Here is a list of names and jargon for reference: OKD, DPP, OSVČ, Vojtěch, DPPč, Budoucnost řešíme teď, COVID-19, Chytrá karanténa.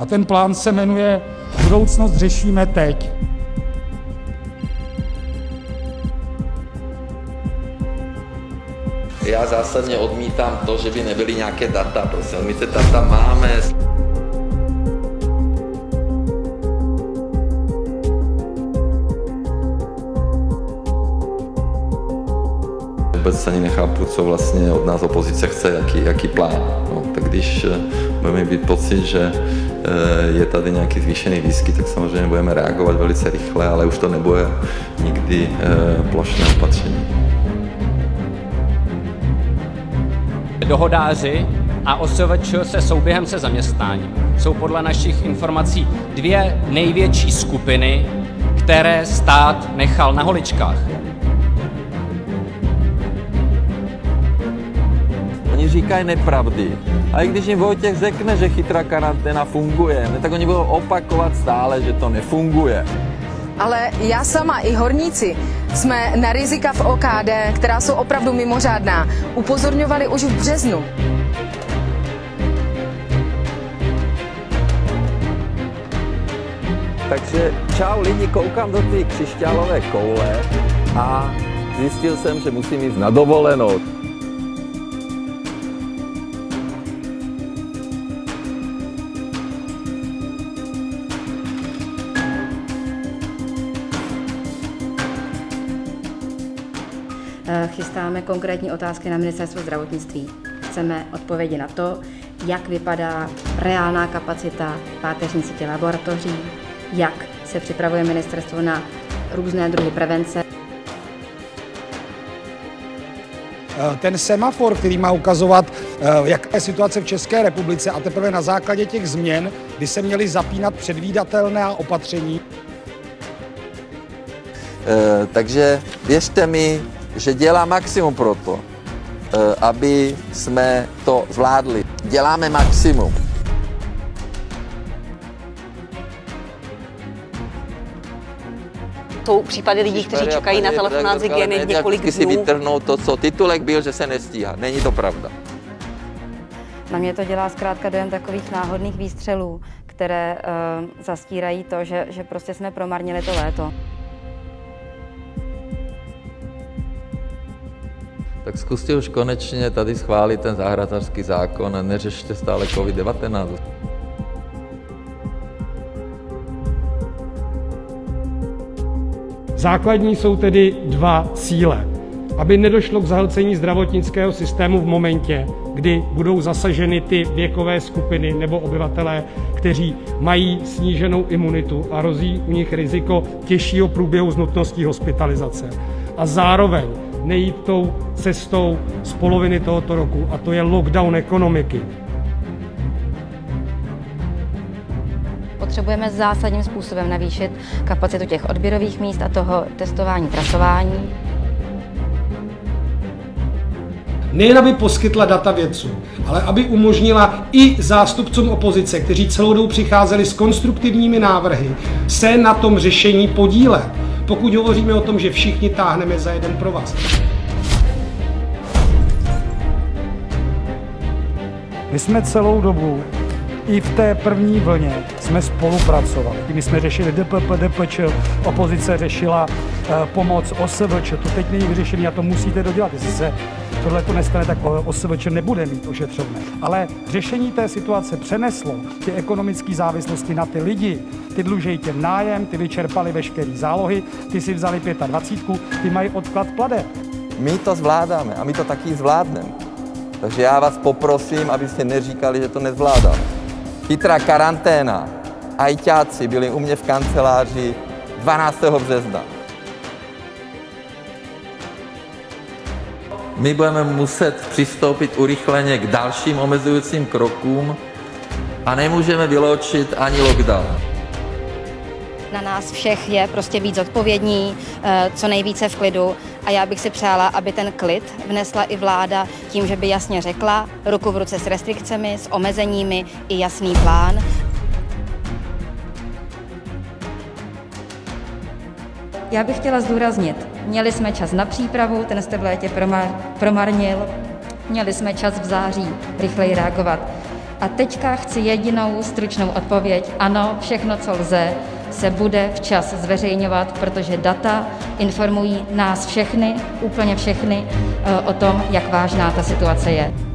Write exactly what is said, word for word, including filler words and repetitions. a ten plán se jmenuje Budoucnost řešíme teď. Já zásadně odmítám to, že by nebyly nějaké data, prostě my ty data máme. Vůbec ani nechápu, co vlastně od nás opozice chce, jaký, jaký plán. No, tak když budeme mít pocit, že je tady nějaký zvýšený výskyt, tak samozřejmě budeme reagovat velice rychle, ale už to nebude nikdy plošné opatření. Dohodáři a OSVČ se souběhem se zaměstnáním jsou podle našich informací dvě největší skupiny, které stát nechal na holičkách. Oni říkají nepravdy. A i když jim Vojtěch řekne, že chytrá karanténa funguje, tak oni budou opakovat stále, že to nefunguje. Ale já sama i horníci jsme na rizika v O K D, která jsou opravdu mimořádná, upozorňovali už v březnu. Takže čau lidi, koukám do ty křišťálové koule a zjistil jsem, že musím jít na dovolenou. Chystáme konkrétní otázky na ministerstvo zdravotnictví. Chceme odpovědi na to, jak vypadá reálná kapacita páteřní sítě laboratoří, jak se připravuje ministerstvo na různé druhy prevence. Ten semafor, který má ukazovat, jaká je situace v České republice a teprve na základě těch změn by se měly zapínat předvídatelná opatření. E, takže věřte mi, že dělá maximum pro to, aby jsme to zvládli. Děláme maximum. Jsou případy lidí, kteří čekají na telefonát z hygieny několik dnů. Si vytrhnou to, co titulek byl, že se nestíhá. Není to pravda. Na mě to dělá zkrátka dojem takových náhodných výstřelů, které uh, zastírají to, že, že prostě jsme promarnili to léto. Tak zkuste už konečně tady schválit ten zahrádkářský zákon a neřešte stále COVID devatenáct. Základní jsou tedy dva cíle. Aby nedošlo k zahlcení zdravotnického systému v momentě, kdy budou zasaženy ty věkové skupiny nebo obyvatelé, kteří mají sníženou imunitu a hrozí u nich riziko těžšího průběhu s nutností hospitalizace. A zároveň nejít tou cestou z poloviny tohoto roku, a to je lockdown ekonomiky. Potřebujeme zásadním způsobem navýšit kapacitu těch odběrových míst a toho testování, trasování. Nejen aby poskytla data vědcům, ale aby umožnila i zástupcům opozice, kteří celou dobu přicházeli s konstruktivními návrhy, se na tom řešení podílet. Pokud hovoříme o tom, že všichni táhneme za jeden provaz. My jsme celou dobu, i v té první vlně, jsme spolupracovali. My jsme řešili D P P, D P P č, opozice řešila uh, pomoc O S V Č. To teď není vyřešení a to musíte dodělat. Jestli se tohle to nestane, tak O S V Č nebude mít ošetřovné. Ale řešení té situace přeneslo ty ekonomické závislosti na ty lidi. Ty dlužejí těm nájem, ty vyčerpali veškeré zálohy, ty si vzali dvacet pětku, ty mají odklad plateb. My to zvládáme a my to taky zvládneme. Takže já vás poprosím, abyste neříkali, že to nezvládáme. Chytrá karanténa. Ajťáci byli u mě v kanceláři dvanáctého března. My budeme muset přistoupit urychleně k dalším omezujícím krokům a nemůžeme vyloučit ani lockdown. Na nás všech je prostě být zodpovědní, co nejvíce v klidu a já bych si přála, aby ten klid vnesla i vláda tím, že by jasně řekla ruku v ruce s restrikcemi, s omezeními i jasný plán. Já bych chtěla zdůraznit, měli jsme čas na přípravu, ten jste v létě promar, promarnil, měli jsme čas v září rychleji reagovat. A teďka chci jedinou stručnou odpověď. Ano, všechno, co lze, se bude včas zveřejňovat, protože data informují nás všechny, úplně všechny, o tom, jak vážná ta situace je.